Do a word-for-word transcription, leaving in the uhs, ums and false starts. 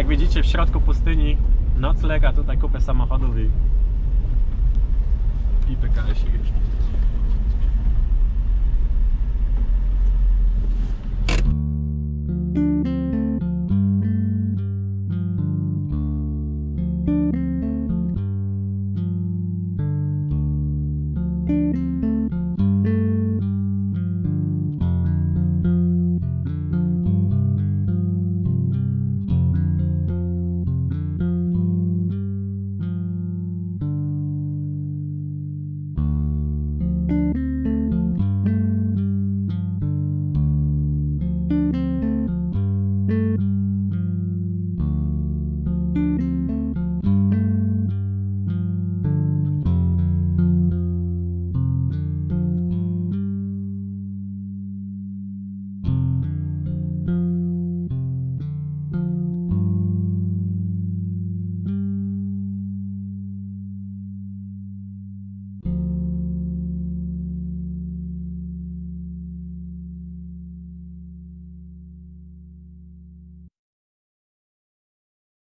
Jak widzicie, w środku pustyni nocleg, a tutaj kupę samochodów i, i P K S-y jeszcze.